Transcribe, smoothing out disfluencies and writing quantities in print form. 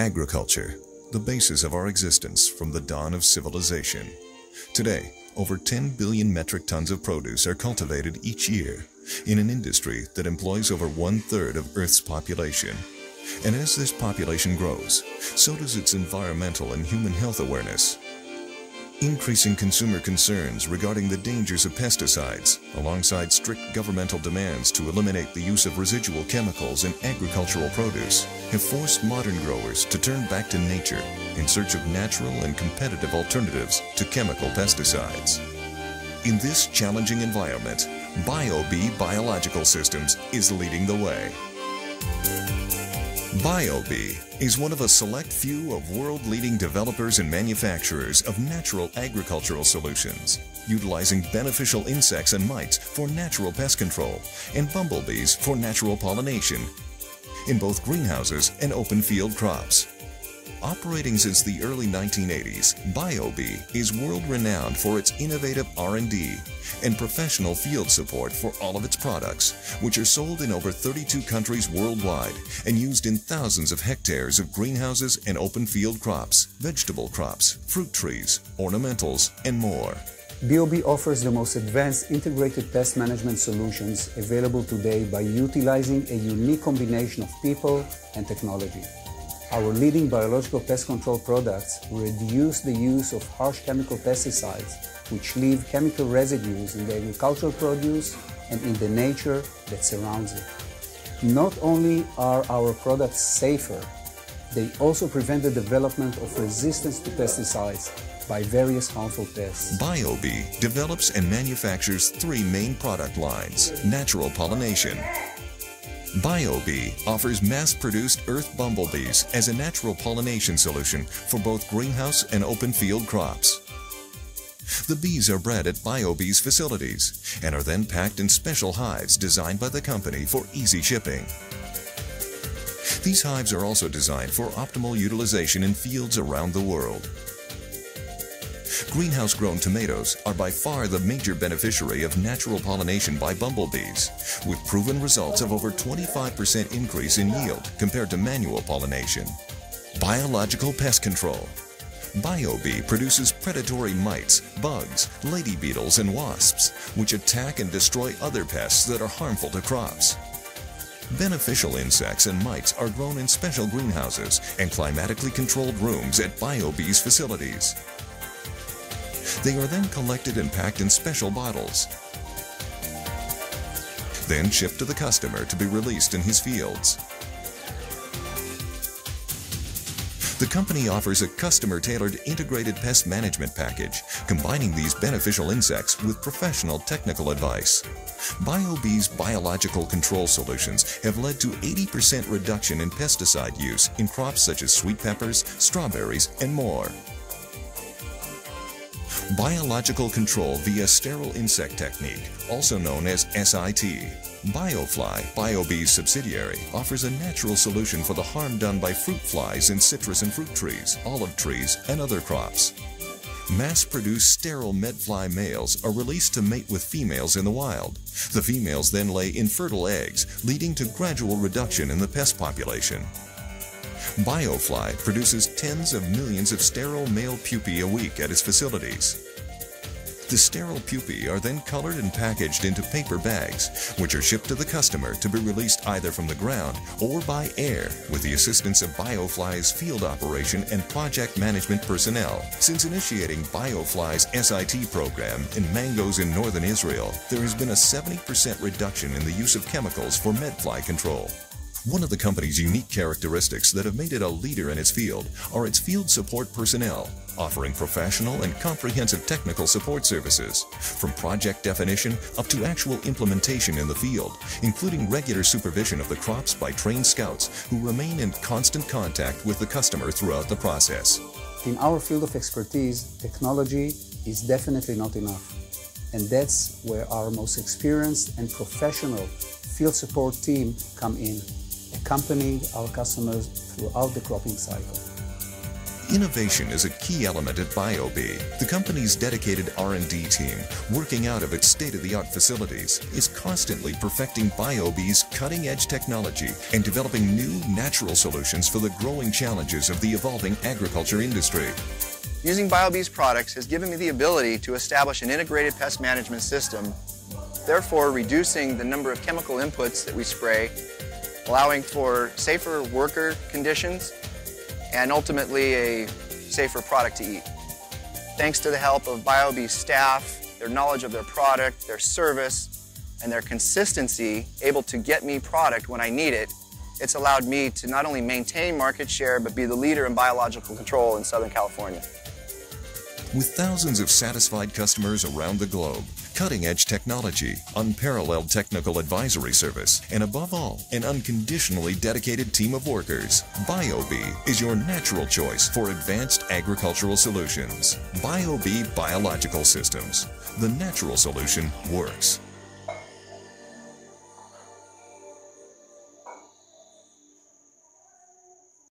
Agriculture, the basis of our existence from the dawn of civilization. Today, over 10 billion metric tons of produce are cultivated each year in an industry that employs over one-third of Earth's population. And as this population grows, so does its environmental and human health awareness. Increasing consumer concerns regarding the dangers of pesticides, alongside strict governmental demands to eliminate the use of residual chemicals in agricultural produce, have forced modern growers to turn back to nature in search of natural and competitive alternatives to chemical pesticides. In this challenging environment, BioBee Biological Systems is leading the way. BioBee is one of a select few of world-leading developers and manufacturers of natural agricultural solutions, utilizing beneficial insects and mites for natural pest control and bumblebees for natural pollination in both greenhouses and open field crops. Operating since the early 1980s, BioBee is world-renowned for its innovative R&D and professional field support for all of its products, which are sold in over 32 countries worldwide and used in thousands of hectares of greenhouses and open field crops, vegetable crops, fruit trees, ornamentals, and more. BioBee offers the most advanced integrated pest management solutions available today by utilizing a unique combination of people and technology. Our leading biological pest control products reduce the use of harsh chemical pesticides, which leave chemical residues in the agricultural produce and in the nature that surrounds it. Not only are our products safer, they also prevent the development of resistance to pesticides by various harmful pests. BioBee develops and manufactures three main product lines: natural pollination. BioBee offers mass-produced earth bumblebees as a natural pollination solution for both greenhouse and open field crops. The bees are bred at BioBee's facilities and are then packed in special hives designed by the company for easy shipping. These hives are also designed for optimal utilization in fields around the world. Greenhouse-grown tomatoes are by far the major beneficiary of natural pollination by bumblebees, with proven results of over 25% increase in yield compared to manual pollination. Biological pest control. BioBee produces predatory mites, bugs, lady beetles, and wasps, which attack and destroy other pests that are harmful to crops. Beneficial insects and mites are grown in special greenhouses and climatically controlled rooms at BioBee's facilities. They are then collected and packed in special bottles, then shipped to the customer to be released in his fields. The company offers a customer-tailored integrated pest management package, combining these beneficial insects with professional technical advice. BioBee's biological control solutions have led to 80% reduction in pesticide use in crops such as sweet peppers, strawberries, and more. Biological control via sterile insect technique, also known as SIT. BioFly, BioBee's subsidiary, offers a natural solution for the harm done by fruit flies in citrus and fruit trees, olive trees, and other crops. Mass-produced sterile Medfly males are released to mate with females in the wild. The females then lay infertile eggs, leading to gradual reduction in the pest population. BioFly produces tens of millions of sterile male pupae a week at its facilities. The sterile pupae are then colored and packaged into paper bags, which are shipped to the customer to be released either from the ground or by air with the assistance of BioFly's field operation and project management personnel. Since initiating BioFly's SIT program in mangoes in northern Israel, there has been a 70% reduction in the use of chemicals for Medfly control. One of the company's unique characteristics that have made it a leader in its field are its field support personnel, offering professional and comprehensive technical support services, from project definition up to actual implementation in the field, including regular supervision of the crops by trained scouts who remain in constant contact with the customer throughout the process. In our field of expertise, technology is definitely not enough, and that's where our most experienced and professional field support team come in, accompanying our customers throughout the cropping cycle. Innovation is a key element at BioBee. The company's dedicated R&D team, working out of its state-of-the-art facilities, is constantly perfecting BioBee's cutting-edge technology and developing new, natural solutions for the growing challenges of the evolving agriculture industry. Using BioBee's products has given me the ability to establish an integrated pest management system, therefore reducing the number of chemical inputs that we spray, allowing for safer worker conditions, and ultimately a safer product to eat. Thanks to the help of BioBee's staff, their knowledge of their product, their service, and their consistency, able to get me product when I need it, it's allowed me to not only maintain market share, but be the leader in biological control in Southern California. With thousands of satisfied customers around the globe, cutting-edge technology, unparalleled technical advisory service, and above all, an unconditionally dedicated team of workers, BioBee is your natural choice for advanced agricultural solutions. BioBee Biological Systems. The natural solution works.